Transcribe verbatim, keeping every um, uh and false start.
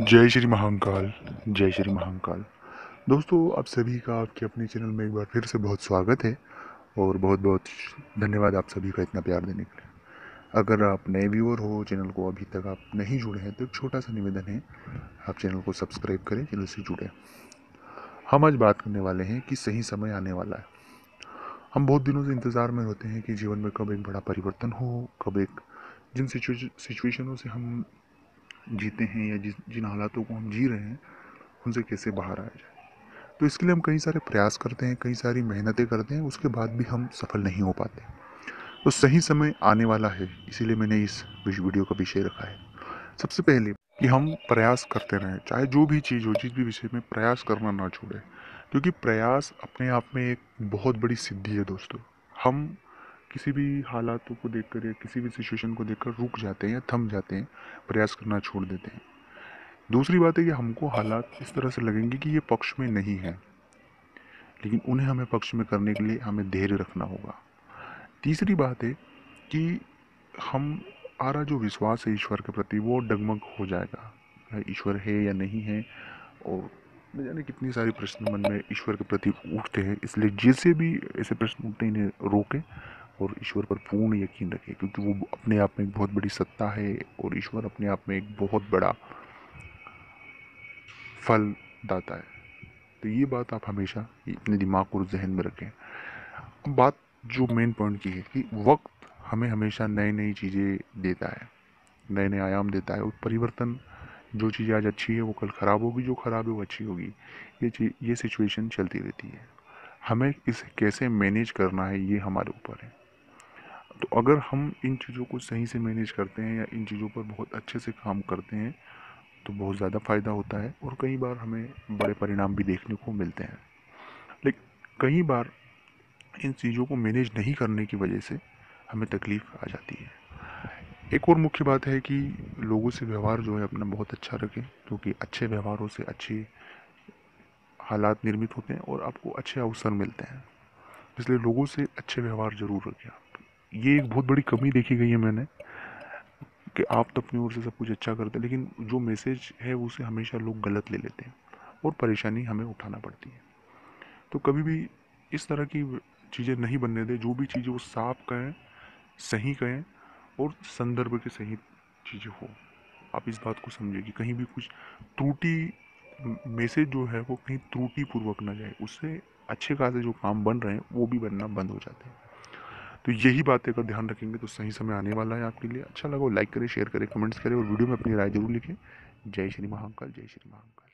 जय श्री महाकाल, जय श्री महाकाल। दोस्तों, आप सभी का आपके अपने चैनल में एक बार फिर से बहुत स्वागत है और बहुत बहुत धन्यवाद आप सभी का इतना प्यार देने के लिए। अगर आप नए व्यूअर हो, चैनल को अभी तक आप नहीं जुड़े हैं तो एक छोटा सा निवेदन है, आप चैनल को सब्सक्राइब करें, चैनल से जुड़ें। हम आज बात करने वाले हैं कि सही समय आने वाला है। हम बहुत दिनों से इंतज़ार में होते हैं कि जीवन में कब एक बड़ा परिवर्तन हो, कब एक जिन सिचुएशनों से हम जीते हैं या जिस जिन हालातों को हम जी रहे हैं उनसे कैसे बाहर आया जाए। तो इसके लिए हम कई सारे प्रयास करते हैं, कई सारी मेहनतें करते हैं, उसके बाद भी हम सफल नहीं हो पाते। तो सही समय आने वाला है, इसीलिए मैंने इस वीडियो का विषय रखा है। सबसे पहले कि हम प्रयास करते रहें, चाहे जो भी चीज़ हो, जिस भी विषय में प्रयास करना ना छोड़ें, क्योंकि प्रयास अपने आप में एक बहुत बड़ी सिद्धि है। दोस्तों, हम किसी भी हालातों को देखकर या किसी भी सिचुएशन को देखकर रुक जाते हैं या थम जाते हैं, प्रयास करना छोड़ देते हैं। दूसरी बात है कि हमको हालात इस तरह से लगेंगे कि ये पक्ष में नहीं है, लेकिन उन्हें हमें पक्ष में करने के लिए हमें धैर्य रखना होगा। तीसरी बात है कि हमारा जो विश्वास है ईश्वर के प्रति वो डगमग हो जाएगा। ईश्वर है या नहीं है, और न जाने कितनी सारी प्रश्न मन में ईश्वर के प्रति उठते हैं, इसलिए जैसे भी ऐसे प्रश्न उठते इन्हें रोकें और ईश्वर पर पूर्ण यकीन रखें, क्योंकि वो अपने आप में एक बहुत बड़ी सत्ता है और ईश्वर अपने आप में एक बहुत बड़ा फल दाता है। तो ये बात आप हमेशा अपने दिमाग और जहन में रखें। बात जो मेन पॉइंट की है कि वक्त हमें हमेशा नई नई चीज़ें देता है, नए नए आयाम देता है, और परिवर्तन जो चीज़ें आज अच्छी है वो कल ख़राब होगी, जो ख़राब है वो अच्छी होगी। ये चीज ये सिचुएशन चलती रहती है। हमें इसे कैसे मैनेज करना है ये हमारे ऊपर है। तो अगर हम इन चीज़ों को सही से मैनेज करते हैं या इन चीज़ों पर बहुत अच्छे से काम करते हैं तो बहुत ज़्यादा फ़ायदा होता है, और कई बार हमें बड़े परिणाम भी देखने को मिलते हैं। लेकिन कई बार इन चीज़ों को मैनेज नहीं करने की वजह से हमें तकलीफ़ आ जाती है। एक और मुख्य बात है कि लोगों से व्यवहार जो है अपना बहुत अच्छा रखें, क्योंकि तो अच्छे व्यवहारों से अच्छे हालात निर्मित होते हैं और आपको अच्छे अवसर मिलते हैं। इसलिए लोगों से अच्छे व्यवहार ज़रूर रखें। ये एक बहुत बड़ी कमी देखी गई है मैंने, कि आप तो अपनी ओर से सब कुछ अच्छा करते हैं, लेकिन जो मैसेज है उसे हमेशा लोग गलत ले लेते हैं और परेशानी हमें उठाना पड़ती है। तो कभी भी इस तरह की चीज़ें नहीं बनने दें। जो भी चीज़ें वो साफ कहें, सही कहें और संदर्भ के सही चीज़ें हो। आप इस बात को समझें कि कहीं भी कुछ त्रुटि मैसेज जो है वो कहीं त्रुटिपूर्वक ना जाए, उससे अच्छे खासे जो काम बन रहे हैं वो भी बनना बंद हो जाते हैं। तो यही बातें अगर ध्यान रखेंगे तो सही समय आने वाला है आपके लिए। अच्छा लगा हो लाइक करें, शेयर करें, कमेंट्स करें और वीडियो में अपनी राय जरूर लिखें। जय श्री महाकाल, जय श्री महाकाल।